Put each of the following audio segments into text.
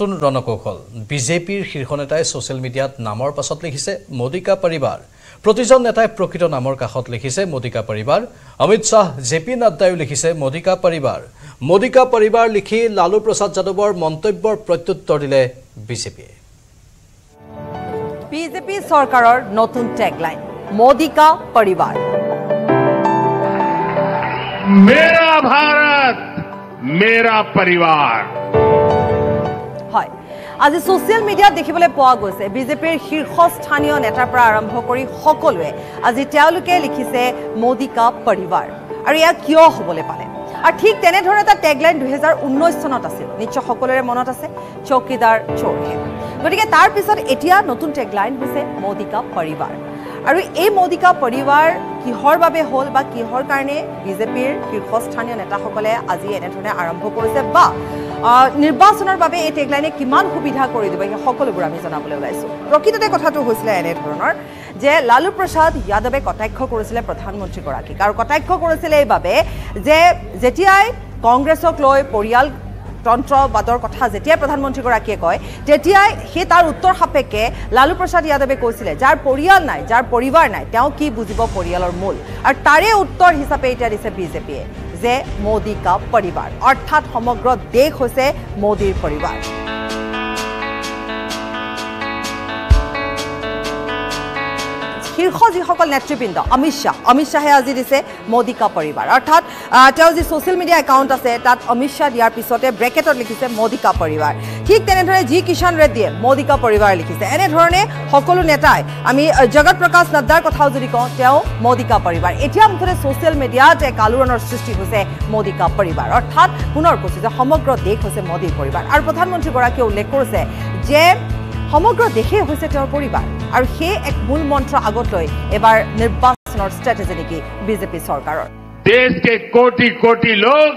নতুন ৰণকৌশল বিজেপিৰ শীৰ্ষ নেতাই সোশ্যাল মিডিয়াত নামৰ পাছত লিখিছে মোদী কা পৰিবাৰ প্ৰতিজন নেতাই প্ৰকৃত নামৰ কাষত লিখিছে মোদী কা পৰিবাৰ অমিত শাহ জেপি নাড্ডাও লিখিছে মোদী কা পৰিবাৰ লিখি লালু প্ৰসাদ যাদৱৰ মন্তব্যৰ প্ৰত্যুত্তৰ দিলে বিজেপি বিজেপি চৰকাৰৰ নতুন টেগলাইন মোদী কা পৰিবাৰ मेरा भारत मेरा परिवार As a social media, দেখিবলৈ পোৱা গৈছে বিজেপিৰ শীৰ্ষস্থানীয় নেতাৰ পৰা আৰম্ভ কৰি সকলোৱে আজি তেওঁলোকে লিখিছে মোদী কা পৰিবাৰ আৰু ইয়া কিয় হ'বলৈ পালে আৰু ঠিক তেনে ধৰণে এটা টেগলাইন 2019 চনত আছিল নিশ্চয় সকলোৰে মনত আছে চৌকিদাৰ চৌহে গতিকে তাৰ পিছত এতিয়া নতুন টেগলাইন হৈছে মোদী কা পৰিবাৰ আৰু এই মোদী কা পৰিবাৰ কিহৰ বাবে হ'ল বা কিহৰ কাৰণে বিজেপিৰ শীৰ্ষস্থানীয় নেতাসকলে আজি এনে ধৰণে আৰম্ভ কৰিছে বা নিৰ্বাচনৰ বাবে এই টেগলাইনে কিমান সুবিধা কৰি দিব এই সকলোবোৰ আমি জানাবলৈ ওলাইছো প্ৰকৃততে কথাটো হৈছিল এনে ধৰণৰ যে লালু প্ৰসাদ যাদৱে কটাক্ষ কৰিছিল প্ৰধানমন্ত্ৰী গৰাকীক আৰু কটাক্ষ কৰিছিল এই বাবে যে যেতিয়াই কংগ্ৰেছক লৈ পৰিয়াল তন্ত্ৰবাদৰ কথা যেতিয়া প্ৰধানমন্ত্ৰী গৰাকীয়ে কয় তেতিয়াই হে তাৰ উত্তৰ সাপেকে লালু প্ৰসাদ যাদৱে কৈছিল যাৰ পৰিয়াল নাই যাৰ পৰিবাৰ নাই তেওঁ কি বুজিব পৰিয়ালৰ মূল আৰু তাৰে উত্তৰ হিচাপে এটা দিছে বিজেপিয়ে যে মোদী কা পৰিবাৰ অৰ্থাৎ সমগ্ৰ দেশ হৈছে মোদীৰ পৰিবাৰ শীৰ্ষ যিসকল নেতৃবৃন্দ অমিত শাহে আজি দিছে মোদী কা পৰিবাৰ অৰ্থাৎ তেওঁ যি সোশ্যাল মিডিয়া একাউণ্ট আছে তাত অমিত শাহ দিয়াৰ পিছতে ব্ৰেকেটত লিখিছে মোদী কা পৰিবাৰ ঠিক তেনেদৰে জি কিষাণ ৰেড্ডীয়ে মোদী কা পৰিবাৰ লিখিছে এনে ধৰণে সকলো নেতাই আমি জগত প্ৰকাশ নাড্ডাৰ কথাও যদি কওঁ তেওঁ মোদী কা পৰিবাৰ এতিয়া মুঠতে সোশ্যাল মিডিয়াত এক আলোড়নৰ সৃষ্টি হৈছে মোদী কা পৰিবাৰ অৰ্থাৎ পুনৰ কৈছে যে সমগ্ৰ দেশ হৈছে মোদীৰ পৰিবাৰ আৰু প্ৰধানমন্ত্ৰীগৰাকীয়ে উল্লেখ কৰিছে যে সমগ্ৰ দেশে হৈছে তেওঁৰ পৰিবাৰ আৰু সেই এক মূল মন্ত্ৰ আগত লৈ এবাৰ নিৰ্বাচনৰ ষ্ট্ৰেটেজি নেকি বিজেপি চৰকাৰৰ देश के कोटि-कोटि लोग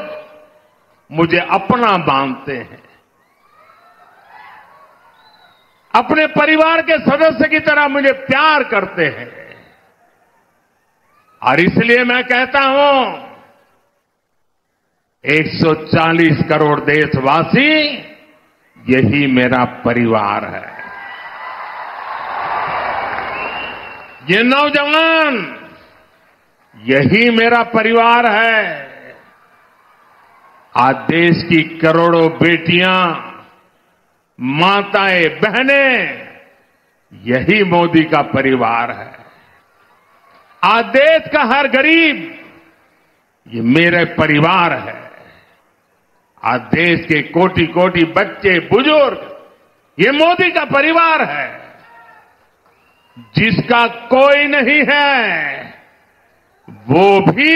मुझे अपना मानते हैं अपने परिवार के सदस्य की तरह मुझे प्यार करते हैं और इसलिए मैं कहता हूं 140 करोड़ देशवासी यही मेरा परिवार है ये नौजवान यही मेरा परिवार है आज देश की करोड़ों बेटियां माताएं बहनें यही मोदी का परिवार है आज देश का हर गरीब ये मेरे परिवार है आज देश के कोटि-कोटि बच्चे बुजुर्ग ये मोदी का परिवार है जिसका कोई नहीं है वो भी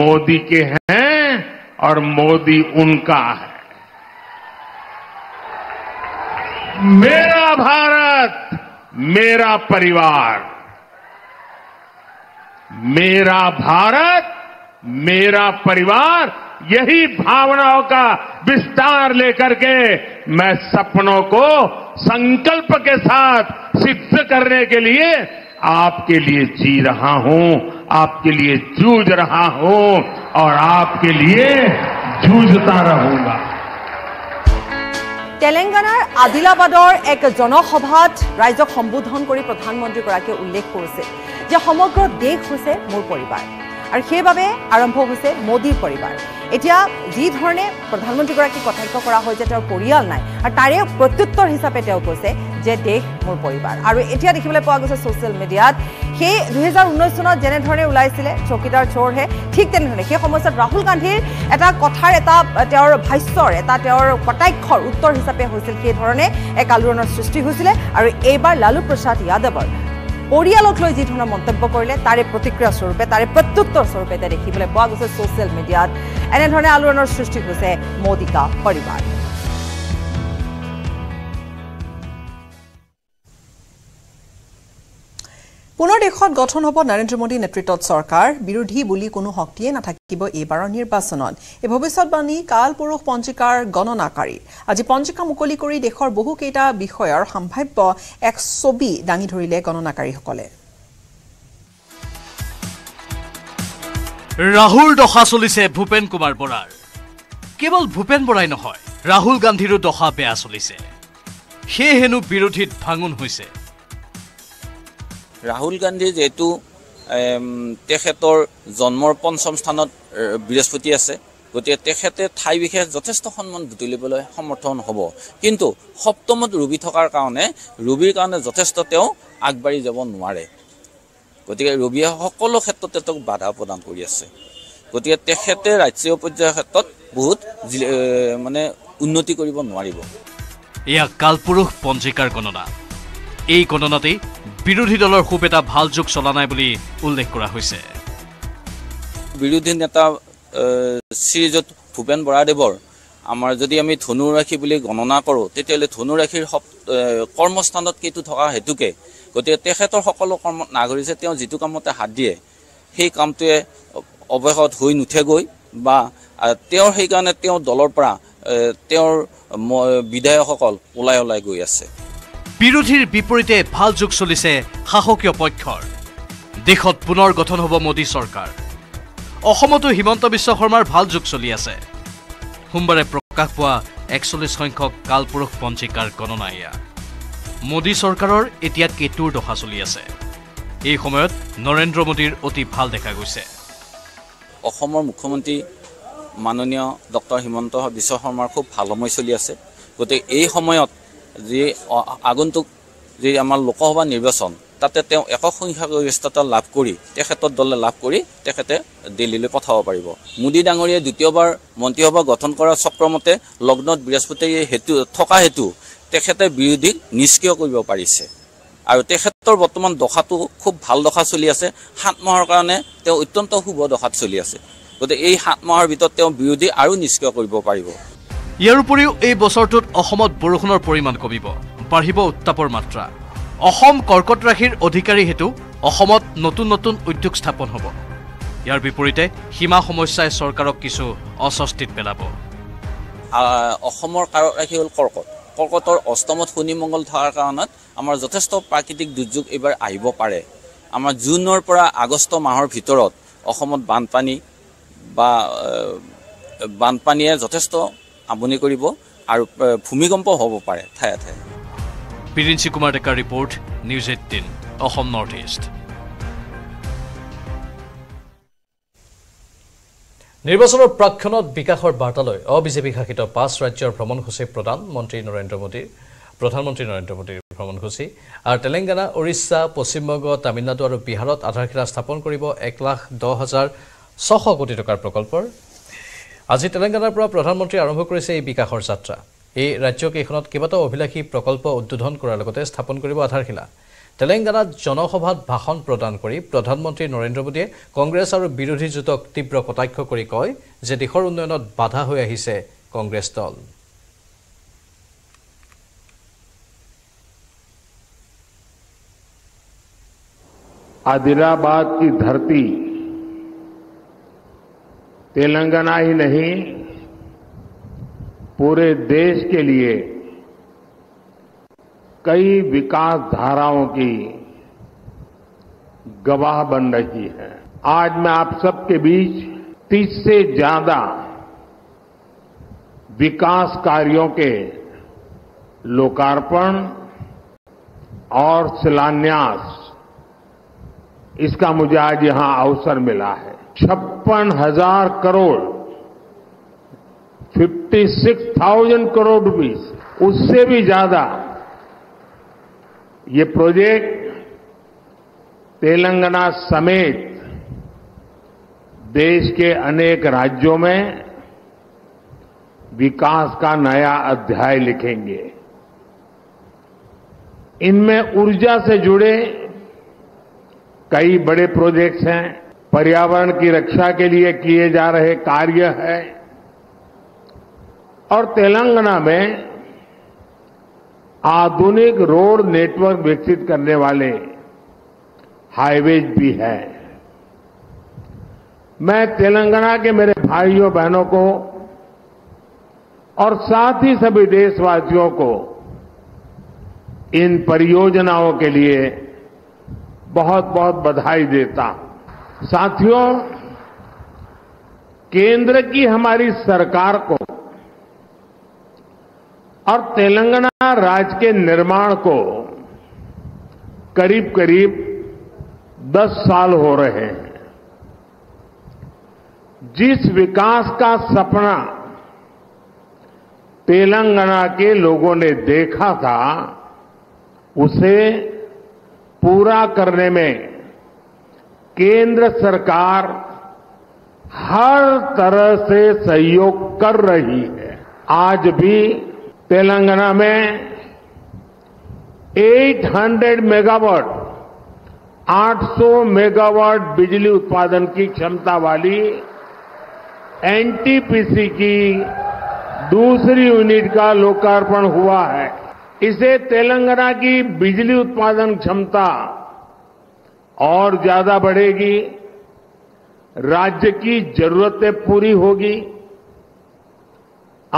मोदी के हैं और मोदी उनका है मेरा भारत मेरा परिवार मेरा भारत मेरा परिवार यही भावनाओं का विस्तार लेकर के मैं सपनों को संकल्प के साथ सिद्ध करने के लिए आपके लिए जी रहा हूं आपके लिए जूझ रहा हूं और आपके लिए जूझता रहूंगा তেলেংগানাৰ আদিলাবাদৰ এক জনসভাত ৰাইজক সম্বোধন কৰি প্ৰধানমন্ত্ৰীগৰাকীয়ে উল্লেখ কৰিছে যে সমগ্ৰ দেশ হৈছে মোৰ পৰিবাৰ আৰু সেইবাবে আৰম্ভ হৈছে মোদীৰ পৰিবাৰ এতিয়া যি ধৰণে প্ৰধানমন্ত্ৰীগৰাকী কথাক্য কৰা হয় যে তেওঁৰ পৰিয়াল নাই আৰু তাৰে প্ৰত্যুত্তৰ হিচাপে তেওঁ কৈছে যে দেশ মোৰ পৰিবাৰ আৰু এতিয়া দেখিবলৈ পোৱা গৈছে সোশ্যাল মিডিয়াত সেই 2019 চনত যেনে ধৰণে ওলাইছিল চৌকিদাৰ চোৰহে ঠিক তেনেধৰণে সেই সময়ত ৰাহুল গান্ধীৰ এটা কথাৰ এটা তেওঁৰ ভাষ্যৰ এটা তেওঁৰ কটাক্ষৰ উত্তৰ হিচাপে হৈছিল সেই ধৰণে এক আলোড়নৰ সৃষ্টি হৈছিল আৰু এইবাৰ লালু প্ৰসাদ যাদৱৰ পৰিয়ালক লৈ যি ধৰণৰ মন্তব্য কৰিলে তাৰে প্ৰতিক্ৰিয়া স্বৰূপে তাৰে প্ৰত্যুত্তৰ স্বৰূপে দেখিবলৈ পোৱা গৈছে সোশ্যাল মিডিয়াত এনে ধৰণে আলোড়নৰ সৃষ্টি হৈছে মোদী কা পৰিবাৰ পুনৰ দেশত গঠন হ'ব নৰেন্দ্ৰ মোদী নেতৃত্বত চৰকাৰ বিৰোধী বুলি কোনো শক্তিয়ে নাথাকিব এইবাৰৰ নিৰ্বাচনত এই ভৱিষ্যৎবাণী কাল পুৰুষ পঞ্জিকাৰ গণনাকাৰী আজি পঞ্জিকা মুকলি কৰি দেশৰ বহুকেইটা বিষয়ৰ সম্ভাৱ্য এক ছবি দাঙি ধৰিলে গণনাকাৰীসকলে ৰাহুল দখা চলিছে ভূপেন কুমাৰ বৰাৰ কেৱল ভূপেন বৰাই নহয় Rahul Gandhi ro doha beya solise. He henu birodhit bhangun hoise. Rahul Gandhi jetu tekhetor jonmor ponchom sthanot birashpati ase. Gotia tekhete thai bikhe jothesto honmon butulibole somorthon hobo. Kintu hoptomot rubi thokar karone rubir karone jothesto teo agbari jabo nware. Gotia rubia hokolo khetrote tok bada pradan kori ase. Gotia tekhete rajyo porjay khetrot বহুত মানে উন্নতি কৰিব নোৱাৰিব ইয়া কালপুৰুষ পঞ্জিকাৰ গণনা এই গণনাতে বিৰোধী দলৰ খুব এটা ভাল যোগ চলা নাই বুলি উল্লেখ কৰা হৈছে বিৰোধী নেতা শ্ৰীযুত ভূপেন বৰাদেৱৰ আমাৰ যদি আমি ধনু ৰাখি বুলি গণনা কৰো তেতিয়ালে ধনু ৰাখিৰ কৰ্মস্থানত কেতু থকা হেতুকে গতে তেখেতৰ সকলো কৰ্ম নাগৰিছে তেওঁ যিটো কামতে হাত দিয়ে সেই কামটোৱে অৱহেলত হৈ নুঠে গৈ বা তেওঁৰ সেই কাৰণে তেওঁ দলৰ পৰা তেওঁৰ বিধায়কসকল ওলাই ওলাই গৈ আছে বিৰোধীৰ বিপৰীতে ভাল যোগ চলিছে শাসকীয় পক্ষৰ দেশত পুনৰ গঠন হ'ব মোদী সৰকাৰ অসমতো হিমন্ত বিশ্ব শৰ্মাৰ ভাল যোগ চলি আছে সোমবাৰে প্ৰকাশ পোৱা 41 সংখ্যক কালপুৰুষ পঞ্জিকাৰ গণনায়া মোদী সৰকাৰৰ এতিয়া কেতুৰ দহা চলি আছে এই সময়ত নৰেন্দ্ৰ মোদীৰ অতি ভাল দেখা গৈছে অসমৰ মুখ্যমন্ত্ৰী মাননীয় ডক্টৰ হিমন্ত বিশ্ব শৰ্মাৰ খুব ভাল সময় চলি আছে গতে এই সময়ত যে আগন্তুক যে আমাৰ লোকসভা নিৰ্বাচন তাতে তেওঁ একক সংখ্যাগৰিষ্ঠতা লাভ কৰি তেখেতৰ দলে লাভ কৰি তেখেতে দিল্লীলৈ পঠাব পাৰিব মোদী ডাঙৰীয়ে দ্বিতীয়বাৰ মন্ত্ৰীসভা গঠন কৰা চক্ৰমতে লগ্নত বৃহস্পতি হেতু থকা হেতু তেখেতে বিৰোধী নিষ্ক্ৰিয় কৰিব পাৰিছে আৰু তেখেতৰ বৰ্তমান দখাটো খুব ভাল দখা চলি আছে সাত মাহৰ কাৰণে তেওঁ অত্যন্ত শুভ দখাত চলি আছে গতে এই সাত মাহৰ ভিতৰত তেওঁ বিৰোধী আৰু নিষ্ক্ৰিয় কৰিব পাৰিব ইয়াৰ উপৰিও এই বছৰটোত অসমত বৰষুণৰ পৰিমাণ কমিব বাঢ়িব উত্তাপৰ মাত্ৰা অসম কৰ্কট ৰাখিৰ অধিকাৰী হেতু অসমত নতুন নতুন উদ্যোগ স্থাপন হ'ব ইয়াৰ বিপৰীতে সীমা সমস্যাই চৰকাৰক কিছু অস্বস্তিত পেলাব অসমৰ কাৰক ৰাখি হল কৰ্কট কৰ্কটৰ অষ্টমত শনি মঙ্গল থাকাৰ কাৰণে আমাৰ যথেষ্ট প্ৰাকৃতিক দুৰ্যোগ এবাৰ আহিব পাৰে আমাৰ জুনৰ পৰা আগষ্ট মাহৰ ভিতৰত অসমত বানপানী বা বানপানীয়ে যথেষ্ট আমনি কৰিব আৰু ভূমিকম্প হ'ব পাৰে ঠায়ে ঠায়ে পিৰিঞ্চি কুমাৰ ডেকাৰ report news 18 Assam north east নিৰ্বাচনৰ প্ৰাক্ষণত বিকাশৰ বাৰ্তালৈ অবিজেপি শাসিত পাঁচ ৰাজ্যৰ ভ্ৰমণসূচী প্ৰধানমন্ত্ৰী নৰেন্দ্ৰ মোদীৰ ভ্ৰমণসূচী আৰু তেলেংগানা ওড়িশা পশ্চিমবংগ তামিলনাডু আৰু বিহাৰত আধাৰশিলা স্থাপন কৰিব 1,10,600 কোটি টকাৰ প্ৰকল্পৰ আজি তেলেংগানাৰ পৰা প্ৰধানমন্ত্ৰী আৰম্ভ কৰিছে এই বিকাশৰ যাত্ৰা এই ৰাজ্যকেইখনত কেইবাটাও অভিলাষী প্ৰকল্প উদ্বোধন কৰাৰ লগতে স্থাপন কৰিব আধাৰশিলা তেলেংগানাত জনসভাত ভাষণ প্ৰদান কৰি প্ৰধানমন্ত্ৰী নৰেন্দ্ৰ মোদীয়ে কংগ্ৰেছ আৰু বিৰোধী জোটক তীব্ৰ কটাক্ষ কৰি কয় যে দেশৰ উন্নয়নত বাধা হৈ আহিছে কংগ্ৰেছ দল आदिलाबाद की धरती तेलंगाना ही नहीं पूरे देश के लिए कई विकास धाराओं की गवाह बन रही है आज मैं आप सबके बीच 30 से ज्यादा विकास कार्यों के लोकार्पण और शिलान्यास इसका मुझे आज यहां अवसर मिला है 56,000 करोड़ 56,000 करोड़ रुपीस उससे भी ज्यादा ये प्रोजेक्ट तेलंगाना समेत देश के अनेक राज्यों में विकास का नया अध्याय लिखेंगे इनमें ऊर्जा से जुड़े कई बड़े प्रोजेक्ट्स हैं पर्यावरण की रक्षा के लिए किए जा रहे कार्य है और तेलंगाना में आधुनिक रोड नेटवर्क विकसित करने वाले हाईवेज भी हैं मैं तेलंगाना के मेरे भाइयों बहनों को और साथ ही सभी देशवासियों को इन परियोजनाओं के लिए बहुत बहुत बधाई देता हूं साथियों केंद्र की हमारी सरकार को और तेलंगाना राज्य के निर्माण को करीब करीब 10 साल हो रहे हैं। जिस विकास का सपना तेलंगाना के लोगों ने देखा था, उसे पूरा करने में केंद्र सरकार हर तरह से सहयोग कर रही है। आज भी तेलंगाना में 800 मेगावाट बिजली उत्पादन की क्षमता वाली एनटीपीसी की दूसरी यूनिट का लोकार्पण हुआ है। इसे तेलंगाना की बिजली उत्पादन क्षमता और ज्यादा बढ़ेगी, राज्य की जरूरतें पूरी होगी।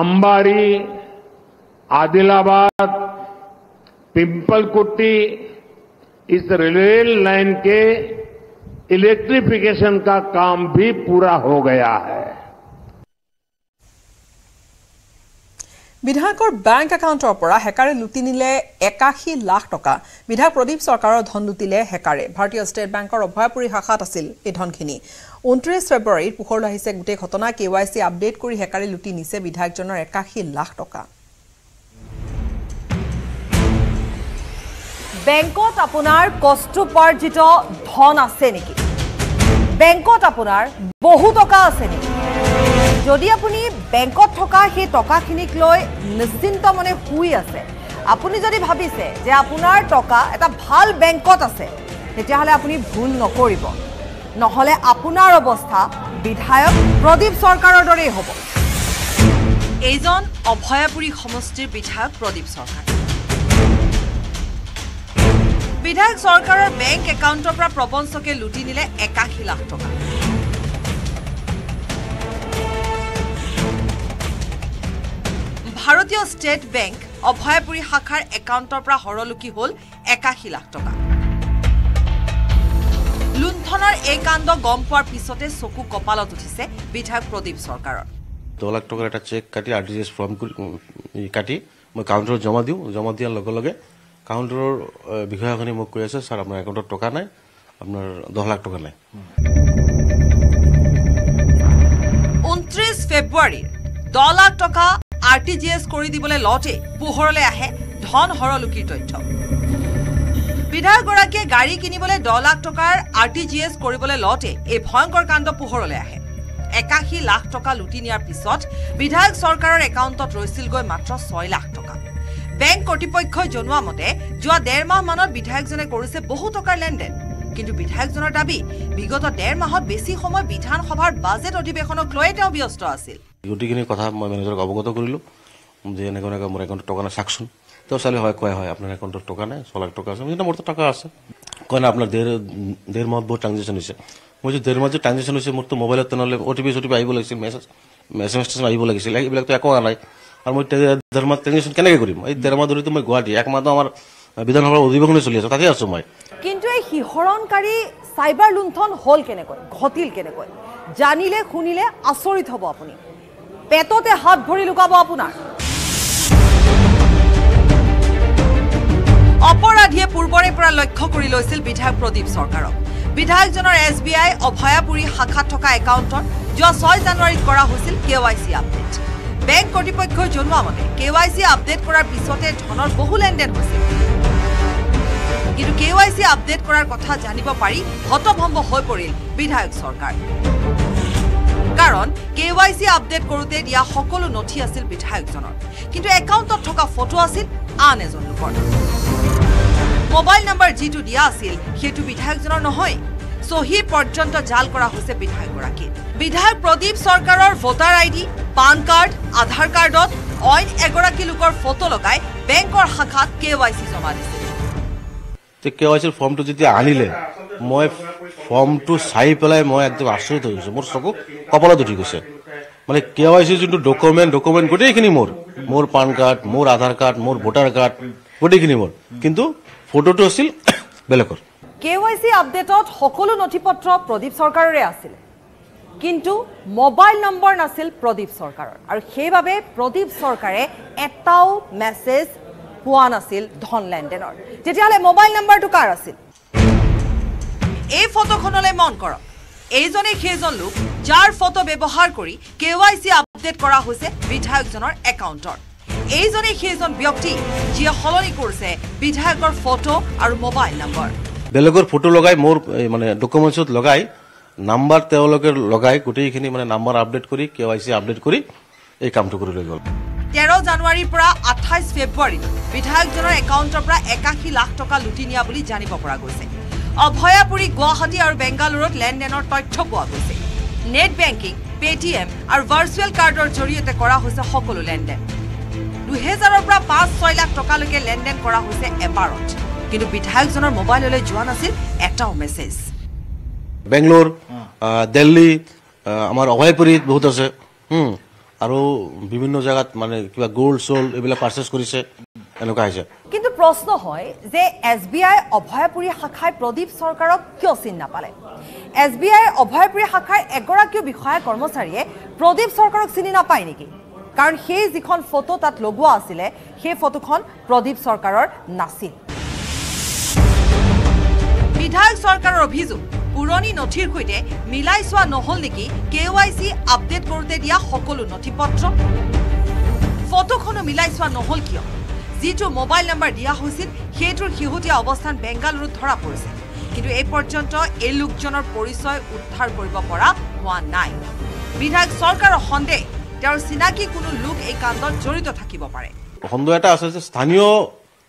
अंबारी, आदिलाबाद, पिंपलकुट्टी इस रेल लाइन के इलेक्ट्रिफिकेशन का काम भी पूरा हो गया है। বিধায়কৰ বেংক একাউণ্টৰ পৰা হেকাৰে লুটি নিলে 81 লাখ টকা। বিধায়ক প্ৰদীপ সৰকাৰৰ ধন লুটিলে হেকাৰে। ভাৰতীয় ষ্টেট বেংকৰ অভয়াপুৰী শাখাত আছিল এই ধনখিনি। 29 ফেব্ৰুৱাৰীত পুখৰলৈ আহিছে গুটেই ঘটনা। কেওয়াইসি আপডেট কৰি হেকাৰে লুটি নিছে বিধায়কজনৰ 81 লাখ টকা। বেংকত আপোনাৰ কষ্টপাৰ্জিত ধন আছে নেকি? বেংকত আপোনাৰ বহু টকা আছে নেকি? যদি আপুনি বেংকত থকা সেই টকাখিনিক লৈ নিশ্চিন্ত মনে শুই আছে, আপুনি যদি ভাবিছে যে আপোনাৰ টকা এটা ভাল বেংকত আছে, তেতিয়াহ'লে আপুনি ভুল নকৰিব। নহ'লে আপোনাৰ অৱস্থা বিধায়ক প্ৰদীপ সৰকাৰৰ দৰেই হ'ব। এইজন অভয়াপুৰী সমষ্টিৰ বিধায়ক প্ৰদীপ সৰকাৰ। বিধায়ক সৰকাৰৰ বেংক একাউণ্টৰ পৰা প্ৰবঞ্চকে লুটি নিলে 81 লাখ টকা। ভাৰতীয় স্টেট ব্যাংক অভয়াপুৰী শাখাৰ একাউণ্টৰ পৰা হৰলুকি হল 81 লাখ টকা। লুণ্ঠনৰ এই কাণ্ড গম পোৱাৰ পিছতে চকু কপালত উঠিছে বিধায়ক প্ৰদীপ সৰকাৰৰ। 2 লাখ টকাৰ এটা চেক কাটি আৰটিজিএস ফৰ্ম কাটি মই কাউন্টাৰত জমা দিও। জমা দিয়াৰ লগে লগে কাউন্টাৰৰ বিষয়াখনি মোক কৈ আছে, স্যাৰ আপোনাৰ একাউণ্টত টকা নাই, আপোনাৰ 10 লাখ টকা নাই। 29 ফেব্ৰুৱাৰী 10 লাখ টকা আৰটিজিএস কৰি দিবলৈ লটে পোহৰলৈ আহে ধন হৰলুকিৰ তথ্য। বিধায়কগৰাকীয়ে গাড়ী কিনিবলৈ 10 লাখ টকাৰ আৰটিজিএস কৰিবলৈ লটে এই ভয়ংকৰ কাণ্ড পোহৰলৈ আহে। 81 লাখ টকা লুটি নিয়াৰ পিছত বিধায়ক সৰকাৰৰ একাউণ্টত ৰৈছিল গৈ মাত্ৰ 6 লাখ টকা। বেংক কৰ্তৃপক্ষই জনোৱা মতে যোৱা 1.5 মাহ মানত বিধায়কজনে কৰিছে বহু টকাৰ লেনদেন। কিন্তু বিধায়কজনৰ দাবী বিগত 1.5 মাহত বেছি সময় বিধানসভাৰ বাজেট অধিৱেশনক লৈ তেওঁ ব্যস্ত আছিল। গুটিখিনি কথা মই মেনেজাৰক অবগত কৰিলো যে এনেকুৱা মোৰ একাউণ্টত টকা নাই সাকচোন। তেওঁ চালে হয় কয় হয় আপোনাৰ একাউণ্টত টকা নাই, 6 লাখ টকা আছে। মই মোৰ টকা আছে। কয় না আপোনাৰ দেৰ মাহত বহুত ট্ৰানজেকচন হৈছে। মই যে দেৰ মাহত ট্ৰানজেকচন হৈছে মোৰ তো মোবাইলত তেনেহ'লে অটিপি আহিব লাগিছিল, মেছেজ আহিব লাগিছিল, এইবিলাক তো একো নাই। আৰু মই দেৰ মাহত ট্ৰানজেকচন কেনেকৈ কৰিম? এই দেৰ মাহ ধৰি তো মই গুৱাহাটী একমাহ তো আমাৰ বিধানসভাৰ অধিৱেশন চলি আছে, তাতে আছো মই। কিন্তু এই শিহৰণকাৰী সাইবাৰ লুণ্ঠন হল কেনেকৈ, ঘটিল কেনেকৈ? জানিলে শুনিলে আচৰিত হ'ব আপুনি। পেটতে হাত ভৰি লুকাব আপোনাৰ। অপৰাধীয়ে পূৰ্বৰে পৰা লক্ষ্য কৰি লৈছিল বিধায়ক প্ৰদীপ সৰকাৰক। বিধায়কজনৰ SBI অভয়াপুৰী শাখাত থকা একাউণ্টত যোৱা 6 জানুৱাৰীত কৰা হৈছিল কেওয়াইসি আপডেট। বেংক কৰ্তৃপক্ষই জনোৱা মতে কেওয়াইসি আপডেট কৰাৰ পিছতে ধনৰ বহু লেনদেন হৈছিল। কিন্তু কেওয়াইসি আপডেট কৰাৰ কথা জানিব পাৰি হতভম্ব হৈ পৰিল বিধায়ক সৰকাৰ। কাৰণ কেওয়াইসি আপডেট কৰতে দিয়া সকলো নথি আছিল বিধায়কজনৰ, কিন্তু একাউণ্টত থকা ফটো আছিল আন এজন লোকৰ। মোবাইল নাম্বাৰ যেটো দিয়া আছিল সেটো বিধায়কজনৰ নহয়। সহি পৰ্যন্ত জাল কৰা হৈছে বিধায়কগৰাকী। বিধায়ক প্ৰদীপ সৰকাৰৰ voter ID, PAN card, Aadhaar কাৰ্ডত অইন এগৰাকী লোকৰ ফটো লগাই বেংকৰ শাখাত কেওয়াইসি জমা দিছিল। তে কেওয়াইসিৰ ফৰ্মটো যদি আনিলে মই ফৰ্মটো চাই পেলাই মই একদম আচৰিত হৈ গৈছো। মোৰ চকু কপালত উঠি গৈছে। মানে কেওয়াইসি যোনটো ডকুমেণ্ট গোটেইখিনি মোৰ, পান কাৰ্ড, মোৰ আধাৰ কাৰ্ড, মোৰ ভোটাৰ কাৰ্ড গোটেইখিনি মোৰ, কিন্তু ফটোটো আছিল বেলেগৰ। কেওয়াইসি আপডেটত সকলো নথিপত্ৰ প্ৰদীপ সৰকাৰৰে আছিল। কিন্তু মোবাইল নম্বৰ নাছিল প্ৰদীপ সৰকাৰৰ আৰু সেইভাবে প্ৰদীপ সৰকাৰে এটাও মেসেজ পোৱা নাছিল ধন লেনদেনৰ যেতিয়ালে মোবাইল নম্বৰটো কাৰ আছিল এই ফটোখনলৈ মন কৰক এইজনে সেইজন লোক যাৰ ফটো ব্যৱহাৰ কৰি কেওআইসি আপডেট কৰা হৈছে বিধায়কজনৰ একাউণ্টৰ এইজনে সেইজন ব্যক্তি যি হলনি কৰিছে বিধায়কৰ ফটো আৰু মোবাইল নম্বৰ বেলেগৰ ফটো লগাই মোৰ মানে ডকুমেন্টছত লগাই Number Teologer Logai Kutikini and a number update Kuri, KYC update Kuri, a come to Kurigal. Tero January Pra at high February, with her general account of Ekaki Laktoka Lutinia Buli Janipo Pragose. Of Hoyapuri, Guwahati or Bengaluru, London or Toy Chokwagose. Net banking, Paytm, or virtual card or Jori at the Korahuse Hokolo London. Luhezarabra pass soil at Tokaloke London Korahuse a parrot. Get a bit house on a mobile Juanasil at our message. Bangalore, Delhi, our Ohaipuri, both of us. Aro bibhinno jagat mane kiba gold sold ebila purchase korise enuka hoise. Kintu proshno hoy je SBI Obhayapuri Hakhai Pradip Sarkarok kiyo chin napale. SBI Obhayapuri Hakhai egoraki bishoya kormosariye Pradip Sarkarok chini napai niki. Karon sei jikhon photo tat logwa asile, sei photokhon Pradip Sarkaror nasil. Bidhayak Sarkaror obhijog পুৰণি নথিৰ কইতে মিলাই সোৱা নহল নেকি KYC update কৰতে দিয়া সকলো নথিপত্ৰ ফটোখনো মিলাই সোৱা নহল কিয় যেটো মোবাইল নাম্বাৰ দিয়া হৈছিল হেটৰ হিহুতি অৱস্থান বেঙ্গালুৰুত ধৰা পৰিছে কিন্তু এই পৰ্যন্ত এই লোকজনৰ পৰিচয় উদ্ধাৰ কৰিব পৰা হোৱা নাই বিধায়ক সৰকাৰৰ হন্দে তেওঁৰ চিনাকি কোনো লোক এই কাণ্ডত জড়িত থাকিব পাৰে হন্দ এটা আছে যে স্থানীয়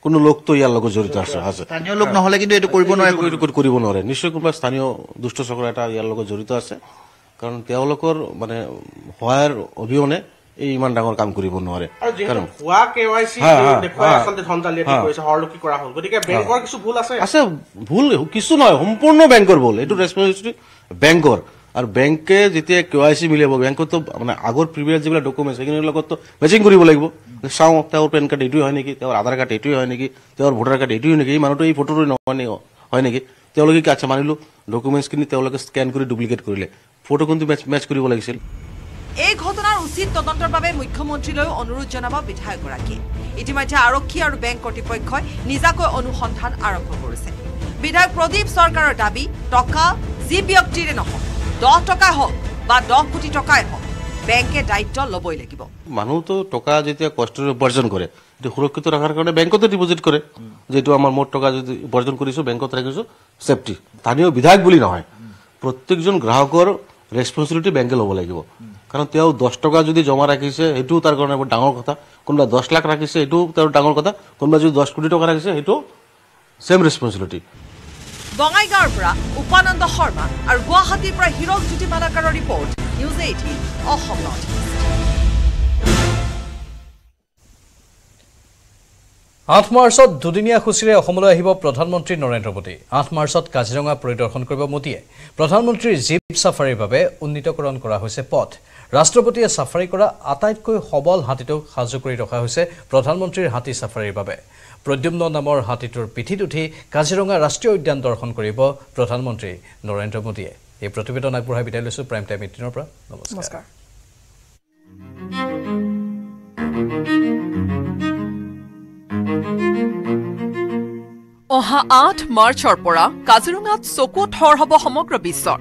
কোনো লোক তো ইয়াৰ লগত জড়িত আছে স্থানীয় লোক নহলে কিন্তু এটো কৰিব নোৱাৰে কৰিব নোৱাৰে নিশ্চয় কোনবা স্থানীয় দুষ্ট চক্ৰ এটা ইয়াৰ লগত জড়িত আছে কাৰণ তেওলোকৰ মানে হোৱাৰ অভিয়নে এই ইমান ডাঙৰ কাম কৰিব নোৱাৰে কাৰণ হোৱা কেওআইসি দেখুৱাই আচলতে ধনতালি এটি কৈছে হৰলকি কৰা হ'ল গতিকে বেংকৰ কিছু ভুল আছে আছে ভুল কিছু নহয় সম্পূৰ্ণ বেংকৰ ভুল এটো ৰেসপন্সিবিলিটি বেংকৰ আৰু বেংকে যেতিয়া কেওআইসি মিলাব বেংকত মানে আগৰ প্ৰিভিয়াস যেলা ডকুমেন্টছ এখিনি লগত তো মেচিং কৰিব লাগিব সাউ তেওঁৰ পেন কাৰ্ড এটুই হয় নেকি তেওঁৰ আধাৰ কাৰ্ড এটুই হয় নেকি তেওঁৰ ভোটাৰ কাৰ্ড এটুই নেকি মানুহটো এই ফটোটো নহয়নি হয় নেকি তেওঁলোকে কি আচ্ছা মানিলো ডকুমেন্টছ কিনি তেওঁলোকে স্ক্যান কৰি ডুপ্লিকেট কৰিলে ফটো কোনটো ম্যাচ কৰিব লাগিছিল এই ঘটনাৰ উচিত তদন্তৰ বাবে মুখ্যমন্ত্ৰীলৈ অনুৰোধ জনাবা বিধায়ক গৰাকী ইতিমধ্যে আৰক্ষী আৰু বেংক কৰ্তৃপক্ষই নিজাকৈ অনুসন্ধান আৰম্ভ কৰিছে বিধায়ক প্ৰদীপ সৰকাৰৰ দাবী টকা জি ব্যক্তিৰে নহয় 10 টাকা হোক বা 10 কোটি টাকাই হোক ব্যাংকে দায়িত্ব লবই লাগিব মানুহ তো টাকা যেতিয়া কষ্টৰ উপাৰ্জন কৰে এটো সুৰক্ষিত ৰাখাৰ কাৰণে ব্যাংকতে ডিপোজিট কৰে যেটো আমাৰ মোট টাকা যদি উপাৰ্জন কৰিছো ব্যাংকত ৰাখিছো সেফটি স্থানীয় বিধায়ক বুলি নহয় প্ৰত্যেকজন গ্ৰাহকৰ ৰেসপন্সিবিলিটি ব্যাংকে লব লাগিব কাৰণ তেওঁ 10 টাকা যদি জমা ৰাখিছে এটো তাৰ কাৰণে ডাঙৰ কথা কোনবা 10 লাখ ৰাখিছে এটো তাৰ ডাঙৰ কথা কোনবা যদি 10 কোটি টাকা ৰাখিছে এটো সেম ৰেসপন্সিবিলিটি বঙাইগাঁৱৰ পৰা উপানন্দ শৰ্মা আৰু গুৱাহাটীৰ পৰা হিৰক জ্যোতি মালাকাৰৰ ৰিপোৰ্ট নিউজ 18 অসম নৰ্থইষ্ট 8 মাৰ্চত দুদিনীয়া খুচিৰে অসমলৈ আহিব প্ৰধানমন্ত্ৰী নৰেন্দ্ৰ মোদী 8 মাৰ্চত কাজিৰঙা পৰিদৰ্শন কৰিব মোদীয়ে প্ৰধানমন্ত্ৰীৰ জীপ সাফাৰীৰ বাবে উন্নীতকৰণ কৰা হৈছে পথ ৰাষ্ট্ৰপতিয়ে সাফাৰী কৰা আটাইতকৈ সবল হাতীটোক সাজু কৰি ৰখা হৈছে প্ৰধানমন্ত্ৰীৰ হাতী সাফাৰীৰ বাবে প্ৰদ্যুম্ন নামৰ হাতীটোৰ পিঠিত উঠি কাজিৰঙা ৰাষ্ট্ৰীয় উদ্যান দৰ্শন কৰিব প্ৰধানমন্ত্ৰী নৰেন্দ্ৰ মোদীয়ে এই প্ৰতিবেদন আগবঢ়াই বিদায় লৈছো প্ৰাইম টাইম মিটিনৰ পৰা নমস্কাৰ অহা 8 মাৰ্চৰ পৰা কাজিৰঙাত চকুত হৰ হ'ব সমগ্ৰ বিশ্বৰ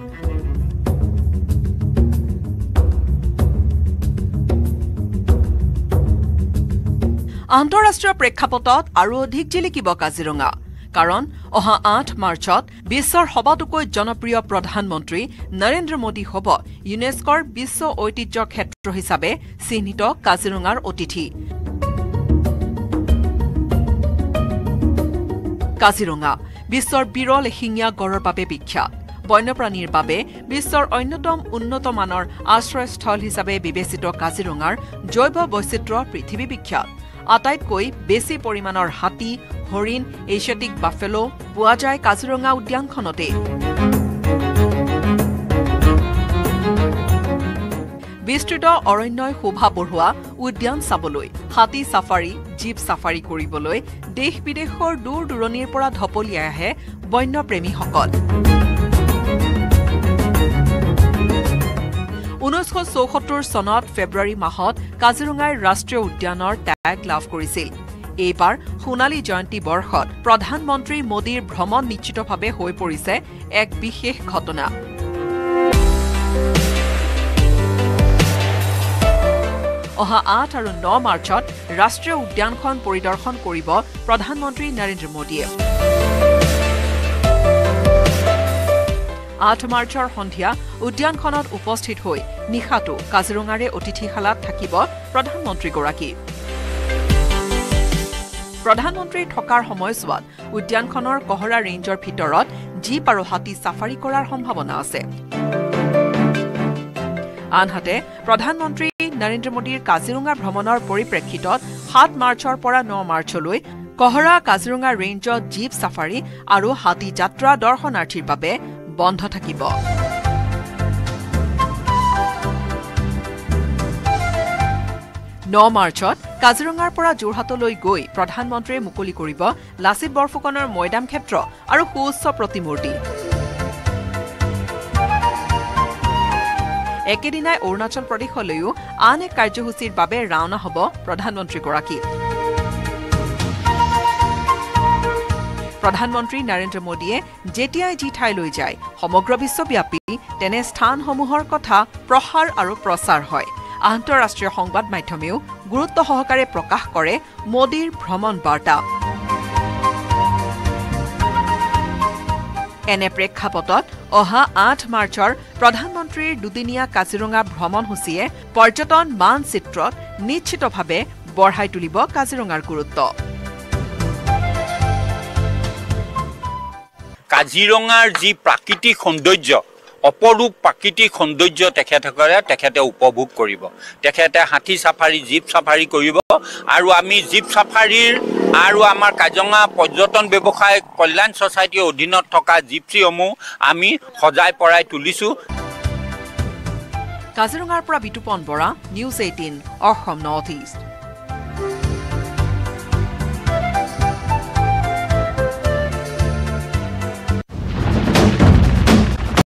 আন্তৰাষ্ট্ৰীয় প্ৰেক্ষাপটত আৰু অধিক জিলিকিব কাজিৰঙা কাৰণ অহা 8 মাৰ্চত বিশ্বৰ সবাতোকৈ জনপ্ৰিয় প্ৰধানমন্ত্ৰী নৰেন্দ্ৰ মোদী হ'ব ইউনেস্কোৰ বিশ্ব ঐতিহ্য ক্ষেত্ৰ হিচাপে চিহ্নিত কাজিৰঙাৰ অতিথি কাজিৰঙা বিশ্বৰ বিৰল শিঙীয়া গড়ৰ বাবে বিখ্যাত বন্যপ্ৰাণীৰ বাবে বিশ্বৰ অন্যতম উন্নত মানৰ আশ্ৰয়স্থল হিচাপে বিবেচিত কাজিৰঙাৰ জৈৱ বৈচিত্ৰ্য পৃথিৱী বিখ্যাত আটাইতকৈ বেছি পৰিমাণৰ হাতী হৰিণ এশিয়াটিক বাফেলো পোৱা যায় কাজিৰঙা উদ্যানখনতে বিস্তৃত অৰণ্যই শোভা বঢ়োৱা উদ্যান চাবলৈ হাতী সাফাৰী জীপ সাফাৰী কৰিবলৈ দেশ বিদেশৰ দূৰ দূৰণিৰ পৰা ধপলিয়াই আহে বন্যপ্ৰেমীসকল 1974 চনত ফেব্ৰুৱাৰী মাহত কাজিৰঙাৰ ৰাষ্ট্ৰীয় উদ্যানৰ টেগ লাভ কৰিছিল এইবাৰ সোণালী জয়ন্তী বৰ্ষত প্ৰধানমন্ত্ৰী মোদীৰ ভ্ৰমণ নিশ্চিতভাৱে হৈ পৰিছে এক বিশেষ ঘটনা অহা 8 আৰু 9 মাৰ্চত ৰাষ্ট্ৰীয় উদ্যানখন পৰিদৰ্শন কৰিব প্ৰধানমন্ত্ৰী নৰেন্দ্ৰ মোদীয়ে 8 মাৰ্চৰ সন্ধিয়া উদ্যানখনত উপস্থিত হৈ নিখাটো কাজিৰঙাৰে অতিথিশালাত থাকিব প্ৰধানমন্ত্ৰী গৰাকী প্ৰধানমন্ত্ৰী ঠকাৰ সময়ছোৱাত উদ্যানখনৰ কহৰা ৰেঞ্জৰ ভিতৰত জীপ আৰু হাতী সাফাৰী কৰাৰ সম্ভাৱনা আছে আনহাতে প্ৰধানমন্ত্ৰী নৰেন্দ্ৰ মোদীৰ কাজিৰঙা ভ্ৰমণৰ পৰিপ্ৰেক্ষিতত 7 মাৰ্চৰ পৰা 9 মাৰ্চলৈ কহৰা কাজিৰঙা ৰেঞ্জত জীপ সাফাৰী আৰু হাতী যাত্ৰা দৰ্শনাৰ্থীৰ বাবে বন্ধ থাকিব No Marchot, Kazirungar পৰা যোৰহাটলৈ গৈ প্ৰধানমন্ত্ৰীয়ে মুকলি কৰিব লাচিত বৰফুকনৰ মৈদাম ক্ষেত্ৰ আৰু সুউচ্চ প্ৰতিমূৰ্তি একেদিনাই অৰুণাচল প্ৰদেশলৈও আন এক কাৰ্যসূচীৰ বাবে ৰাওনা হ'ব প্ৰধানমন্ত্ৰী গৰাকী প্ৰধানমন্ত্ৰী নৰেন্দ্ৰ মোদীয়ে যেতিয়াই জি ঠাইলৈ যায় সমগ্ৰ বিশ্বব্যাপী তেনে স্থানসমূহৰ কথা প্ৰসাৰ আৰু প্ৰচাৰ হয় আন্তঃৰাষ্ট্ৰীয় সংবাদ মাধ্যমেও গুৰুত্ব সহকাৰে প্ৰকাশ কৰে মোদীৰ ভ্ৰমণ বাৰ্তা এনে প্ৰেক্ষাপটত অহা 8 মাৰ্চৰ প্ৰধানমন্ত্ৰীৰ দুদিনীয়া কাজিৰঙা ভ্ৰমণ সূচীয়ে পৰ্যটন মানচিত্ৰত নিশ্চিতভাৱে বঢ়াই তুলিব কাজিৰঙাৰ গুৰুত্ব কাজিৰঙাৰ যি প্ৰাকৃতিক সৌন্দৰ্য অপৰূপ প্ৰাকৃতিক সৌন্দৰ্য তেখেতসকলে তেখেতে উপভোগ কৰিব তেখেতে হাতি সাফাৰী জীপ সাফাৰী কৰিব আৰু আমি জীপ সাফাৰীৰ আৰু আমাৰ কাজিৰঙা পৰ্যটন ব্যৱসায় কল্যাণ সচাইটিৰ অধীনত থকা জীপসমূহ আমি সজাই পৰাই তুলিছো কাজিৰঙাৰ পৰা Bitupan Bora news 18 Assam north east